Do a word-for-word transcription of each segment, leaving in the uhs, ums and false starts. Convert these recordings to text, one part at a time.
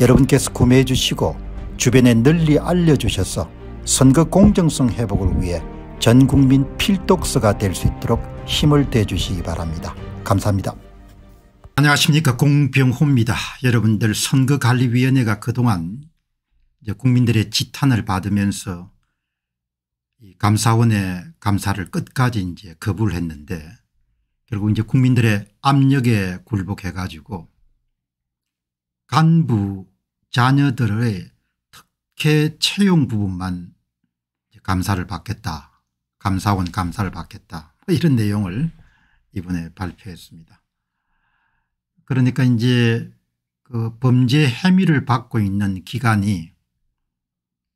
여러분께서 구매해 주시고 주변에 널리 알려주셔서 선거 공정성 회복을 위해 전국민 필독서가 될 수 있도록 힘을 대주시기 바랍니다. 감사합니다. 안녕하십니까, 공병호입니다. 여러분들, 선거관리위원회가 그동안 이제 국민들의 지탄을 받으면서 이 감사원의 감사를 끝까지 이제 거부를 했는데, 결국 이제 국민들의 압력에 굴복해 가지고 간부 자녀들의 특혜 채용 부분만 감사를 받겠다, 감사원 감사를 받겠다, 이런 내용을 이번에 발표했습니다. 그러니까 이제 그 범죄 혐의를 받고 있는 기관이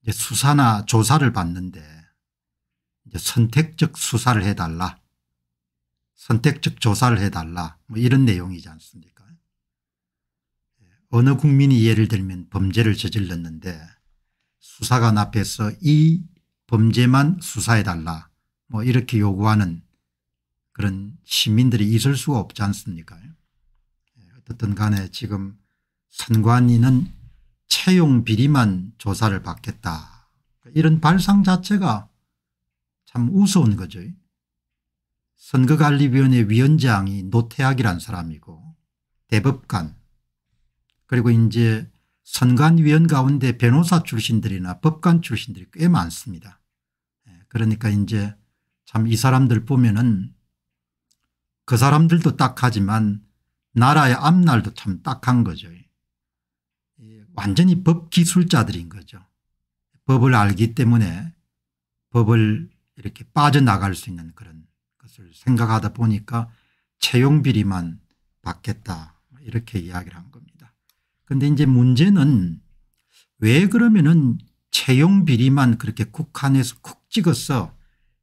이제 수사나 조사를 받는데 이제 선택적 수사를 해달라, 선택적 조사를 해달라, 뭐 이런 내용이지 않습니까? 어느 국민이 예를 들면 범죄를 저질렀는데 수사관 앞에서 이 범죄만 수사해달라, 뭐 이렇게 요구하는 그런 시민들이 있을 수가 없지 않습니까? 어떻든 간에 지금 선관위는 채용 비리만 조사를 받겠다, 이런 발상 자체가 참 우스운 거죠. 선거관리위원회 위원장이 노태악이란 사람이고 대법관, 그리고 이제 선관위원 가운데 변호사 출신들이나 법관 출신들이 꽤 많습니다. 그러니까 이제 참 이 사람들 보면은 그 사람들도 딱하지만 나라의 앞날도 참 딱한 거죠. 완전히 법 기술자들인 거죠. 법을 알기 때문에 법을 이렇게 빠져나갈 수 있는 그런 것을 생각하다 보니까 채용 비리만 받겠다, 이렇게 이야기를 한 겁니다. 그런데 이제 문제는 왜 그러면은 채용 비리만 그렇게 국한해서 쿡 찍어서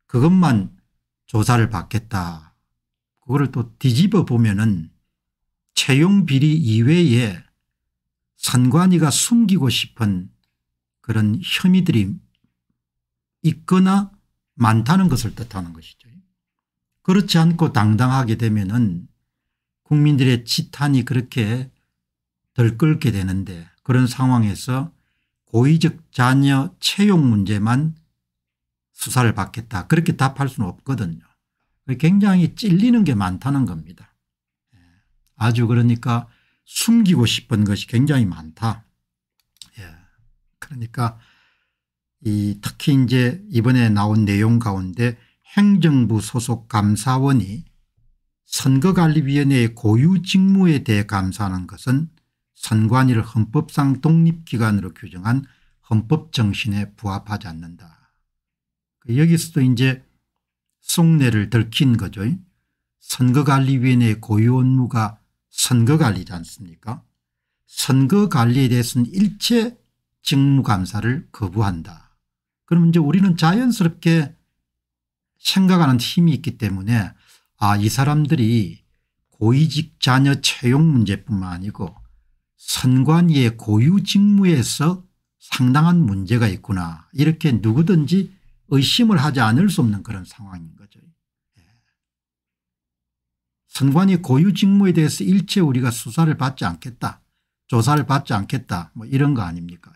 그것만 조사를 받겠다, 그거를 또 뒤집어 보면은 채용 비리 이외에 선관위가 숨기고 싶은 그런 혐의들이 있거나 많다는 것을 뜻하는 것이죠. 그렇지 않고 당당하게 되면은 국민들의 지탄이 그렇게 덜 끓게 되는데, 그런 상황에서 고위직 자녀 채용 문제만 수사를 받겠다, 그렇게 답할 수는 없거든요. 굉장히 찔리는 게 많다는 겁니다. 아주 그러니까 숨기고 싶은 것이 굉장히 많다. 예. 그러니까 이 특히 이제 이번에 나온 내용 가운데 행정부 소속 감사원이 선거관리위원회의 고유 직무에 대해 감사하는 것은 선관위를 헌법상 독립기관으로 규정한 헌법정신에 부합하지 않는다. 여기서도 이제 속내를 들킨 거죠. 선거관리위원회의 고유 업무가 선거관리지 않습니까? 선거관리에 대해서는 일체 직무감사를 거부한다. 그럼 이제 우리는 자연스럽게 생각하는 힘이 있기 때문에, 아, 이 사람들이 고위직 자녀 채용 문제뿐만 아니고 선관위의 고유 직무에서 상당한 문제가 있구나, 이렇게 누구든지 의심을 하지 않을 수 없는 그런 상황인 거죠. 예. 선관위 고유 직무에 대해서 일체 우리가 수사를 받지 않겠다, 조사를 받지 않겠다, 뭐 이런 거 아닙니까?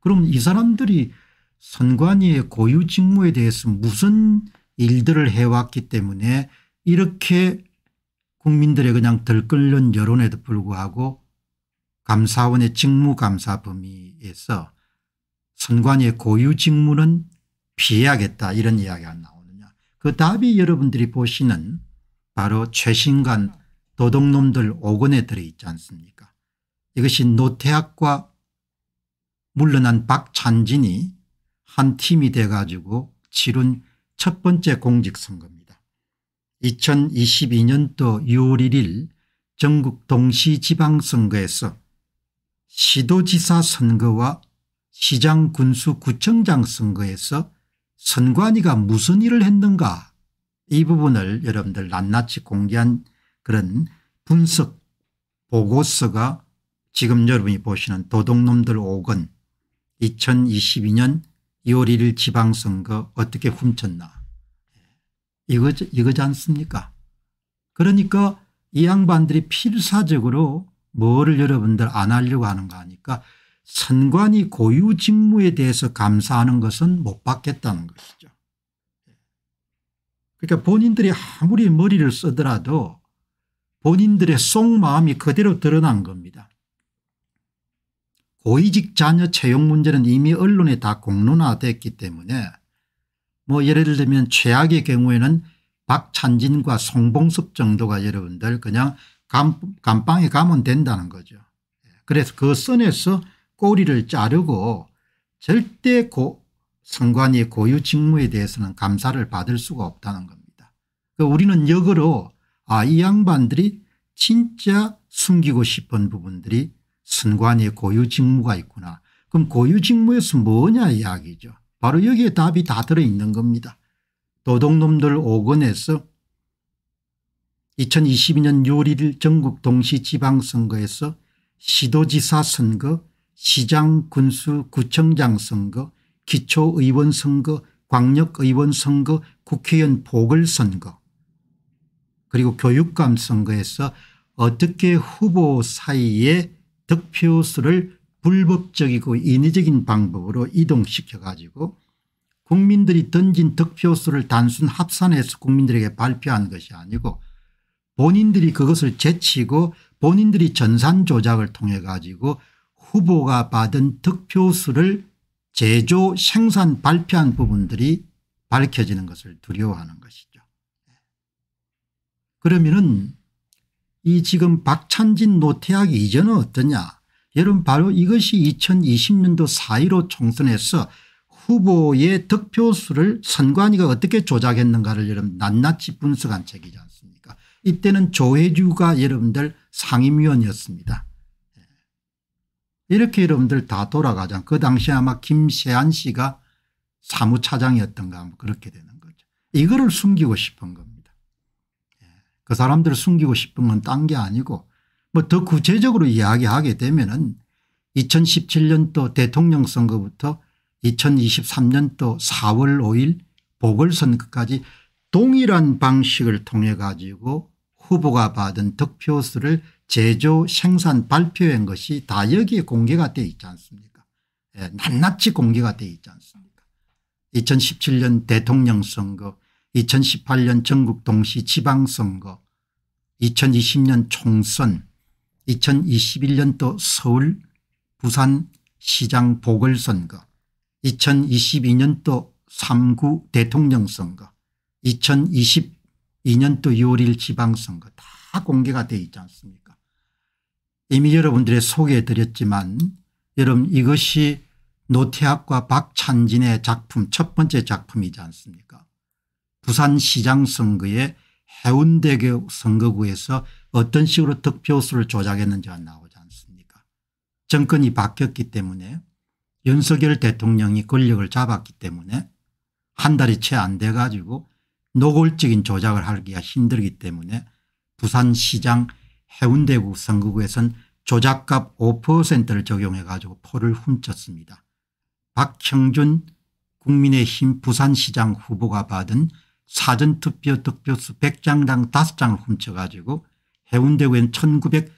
그럼 이 사람들이 선관위의 고유 직무에 대해서 무슨 일들을 해왔기 때문에 이렇게 국민들의 그냥 들끓는 여론에도 불구하고 감사원의 직무감사 범위에서 선관위의 고유 직무는 피해야겠다, 이런 이야기가 나오느냐. 그 답이 여러분들이 보시는 바로 최신간 도둑놈들 오 권에 들어있지 않습니까? 이것이 노태악과 물러난 박찬진이 한 팀이 돼 가지고 치룬 첫 번째 공직선거입니다. 이천이십이 년도 유월 일 일 전국 동시지방선거에서 시도지사 선거와 시장 군수 구청장 선거에서 선관위가 무슨 일을 했는가, 이 부분을 여러분들 낱낱이 공개한 그런 분석 보고서가 지금 여러분이 보시는 도둑놈들 오 권 이천이십이 년 이월 일 일 지방선거 어떻게 훔쳤나, 이거, 이거지 않습니까? 그러니까 이 양반들이 필사적으로 뭐를 여러분들 안 하려고 하는 거 아니까 선관위 고유 직무에 대해서 감사하는 것은 못 받겠다는 것이죠. 그러니까 본인들이 아무리 머리를 쓰더라도 본인들의 속마음이 그대로 드러난 겁니다. 고위직 자녀 채용 문제는 이미 언론에 다 공론화됐기 때문에 뭐 예를 들면 최악의 경우에는 박찬진과 송봉섭 정도가 여러분들 그냥 감, 감방에 가면 된다는 거죠. 그래서 그 선에서 꼬리를 자르고 절대 고, 선관위의 고유 직무에 대해서는 감사를 받을 수가 없다는 겁니다. 그러니까 우리는 역으로 아, 이 양반들이 진짜 숨기고 싶은 부분들이 선관위의 고유 직무가 있구나. 그럼 고유 직무에서 뭐냐 이야기죠. 바로 여기에 답이 다 들어있는 겁니다. 도둑놈들 오 권에서 이천이십이 년 유월 일 일 전국 동시 지방선거에서 시도지사 선거, 시장 군수 구청장 선거, 기초의원 선거, 광역의원 선거, 국회의원 보궐선거, 그리고 교육감 선거에서 어떻게 후보 사이에 득표수를 불법적이고 인위적인 방법으로 이동시켜 가지고 국민들이 던진 득표수를 단순 합산해서 국민들에게 발표한 것이 아니고 본인들이 그것을 제치고 본인들이 전산 조작을 통해 가지고 후보가 받은 득표수를 제조 생산 발표한 부분들이 밝혀지는 것을 두려워하는 것이죠. 그러면은 이 지금 박찬진 노태악 이전은 어떠냐. 여러분 바로 이것이 이천이십 년도 사 일오 총선에서 후보의 득표수를 선관위가 어떻게 조작했는가를 여러분 낱낱이 분석한 책이지 않습니까. 이때는 조혜주가 여러분들 상임위원이었습니다. 이렇게 여러분들 다 돌아가자. 그 당시에 아마 김세한 씨가 사무차장이었던가 그렇게 되는 거죠. 이거를 숨기고 싶은 겁니다. 그 사람들을 숨기고 싶은 건 딴 게 아니고 뭐 더 구체적으로 이야기하게 되면은 이천십칠 년도 대통령 선거부터 이천이십삼 년도 사월 오 일 보궐선거까지 동일한 방식을 통해 가지고 후보가 받은 득표수를 제조 생산 발표한 것이 다 여기에 공개가 돼 있지 않습니까? 예, 낱낱이 공개가 돼 있지 않습니까? 이천십칠 년 대통령 선거, 이천십팔 년 전국 동시 지방선거, 이천이십 년 총선, 이천이십일 년도 서울 부산시장 보궐선거, 이천이십이 년도 삼 구 대통령선거, 이천이십이 년도 유월 일 일 지방선거 다 공개가 되어 있지 않습니까? 이미 여러분들의 소개해 드렸지만 여러분 이것이 노태악과 박찬진의 작품 첫 번째 작품이지 않습니까? 부산시장 선거에 해운대교 선거구에서 어떤 식으로 득표수를 조작했는지가 나오지 않습니까? 정권이 바뀌었기 때문에 윤석열 대통령이 권력을 잡았기 때문에 한 달이 채 안 돼 가지고 노골적인 조작을 하기가 힘들기 때문에 부산시장 해운대구 선거구에서는 조작값 오 퍼센트를 적용해 가지고 표를 훔쳤습니다. 박형준 국민의힘 부산시장 후보가 받은 사전투표 득표수 백 장당 다섯 장을 훔쳐가지고 해운대구에는 천구백사십사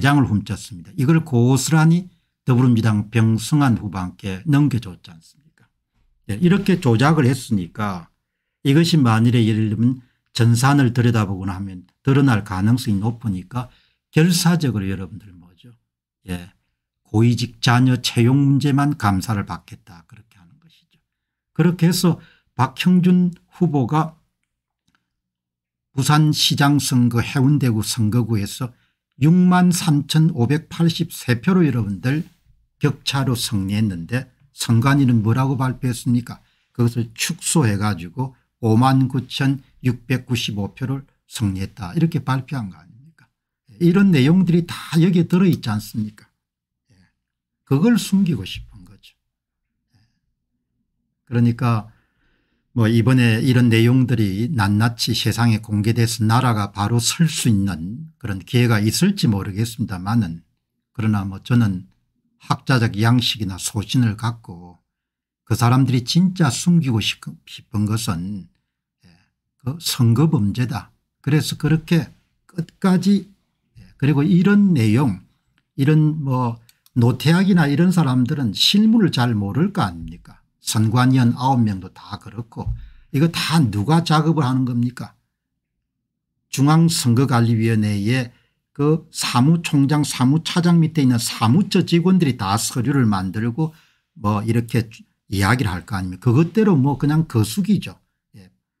장을 훔쳤습니다. 이걸 고스란히 더불어민주당 병승한 후보한테 넘겨줬지 않습니까? 네, 이렇게 조작을 했으니까 이것이 만일에 예를 들면 전산을 들여다보거나 하면 드러날 가능성이 높으니까 결사적으로 여러분들 뭐죠? 예, 고위직 자녀 채용 문제만 감사를 받겠다 그렇게 하는 것이죠. 그렇게 해서 박형준 후보가 부산시장 선거 해운대구 선거구에서 육만 삼천오백팔십삼 표로 여러분들 격차로 승리했는데 선관위는 뭐라고 발표했습니까? 그것을 축소해 가지고 오만 구천육백구십오 표를 승리했다 이렇게 발표한 거 아닙니까? 이런 내용들이 다 여기에 들어있지 않습니까? 그걸 숨기고 싶은 거죠. 그러니까 뭐 이번에 이런 내용들이 낱낱이 세상에 공개돼서 나라가 바로 설 수 있는 그런 기회가 있을지 모르겠습니다만은, 그러나 뭐 저는 학자적 양식이나 소신을 갖고 그 사람들이 진짜 숨기고 싶은 것은 선거 범죄다. 그래서 그렇게 끝까지, 그리고 이런 내용, 이런 뭐 노태악이나 이런 사람들은 실물을 잘 모를 거 아닙니까? 선관위원 아홉 명도 다 그렇고, 이거 다 누가 작업을 하는 겁니까? 중앙선거관리위원회의 그 사무총장, 사무차장 밑에 있는 사무처 직원들이 다 서류를 만들고 뭐 이렇게 이야기를 할 거 아닙니까? 그것대로 뭐 그냥 거수기죠.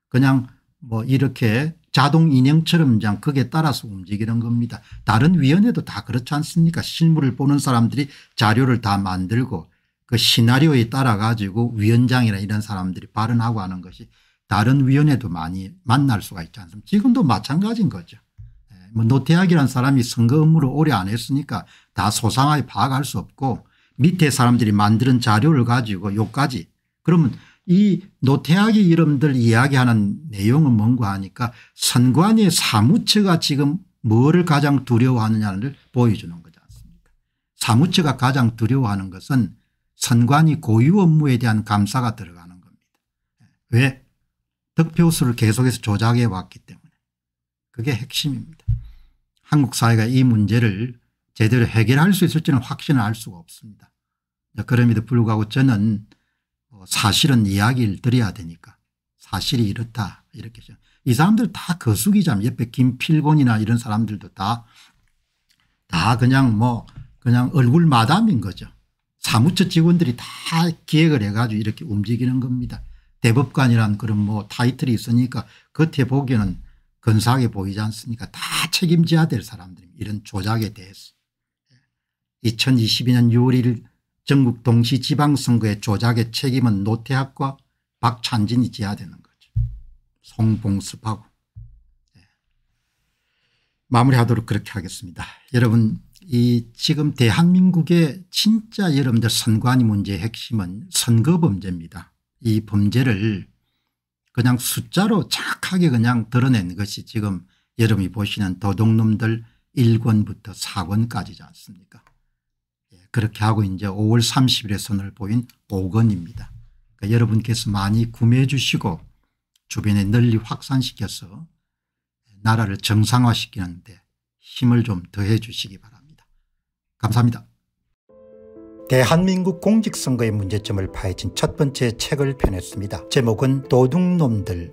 그냥 뭐 이렇게 자동 인형처럼 그냥 거기에 따라서 움직이는 겁니다. 다른 위원회도 다 그렇지 않습니까? 실물을 보는 사람들이 자료를 다 만들고 그 시나리오에 따라 가지고 위원장이나 이런 사람들이 발언하고 하는 것이 다른 위원회도 많이 만날 수가 있지 않습니까? 지금도 마찬가지인 거죠. 뭐 노태악이라는 사람이 선거 업무를 오래 안 했으니까 다 소상하게 파악할 수 없고, 밑에 사람들이 만드는 자료를 가지고 요까지, 그러면 이 노태악의 이름들 이야기하는 내용은 뭔고 하니까 선관위의 사무처가 지금 뭐를 가장 두려워하느냐를 보여주는 거지 않습니까? 사무처가 가장 두려워하는 것은 선관위 고유 업무에 대한 감사가 들어가는 겁니다. 왜? 득표수를 계속해서 조작해 왔기 때문에. 그게 핵심입니다. 한국 사회가 이 문제를 제대로 해결할 수 있을지는 확신을 할 수가 없습니다. 그럼에도 불구하고 저는 사실은 이야기를 드려야 되니까 사실이 이렇다 이렇게. 이 사람들 다 거수기자. 옆에 김필곤이나 이런 사람들도 다, 다 그냥 뭐 그냥 얼굴 마담인 거죠. 사무처 직원들이 다 기획을 해가지고 이렇게 움직이는 겁니다. 대법관이란 그런 뭐 타이틀이 있으니까 겉에 보기에는 근사하게 보이지 않습니까? 다 책임져야 될 사람들입니다. 이런 조작에 대해서. 이천이십이 년 유월 일 일 전국 동시 지방선거의 조작의 책임은 노태악과 박찬진이 져야 되는 거죠. 송봉섭하고. 네. 마무리하도록 그렇게 하겠습니다. 여러분, 이 지금 대한민국의 진짜 여러분들 선관위 문제의 핵심은 선거 범죄입니다. 이 범죄를 그냥 숫자로 착하게 그냥 드러낸 것이 지금 여러분이 보시는 도둑놈들 일 권부터 사 권까지지 않습니까? 예, 그렇게 하고 이제 오월 삼십일에 선을 보인 오 권입니다. 그러니까 여러분께서 많이 구매해 주시고 주변에 널리 확산시켜서 나라를 정상화시키는 데 힘을 좀 더해 주시기 바랍니다. 감사합니다. 대한민국 공직선거의 문제점을 파헤친 첫 번째 책을 펴냈습니다. 제목은 도둑놈들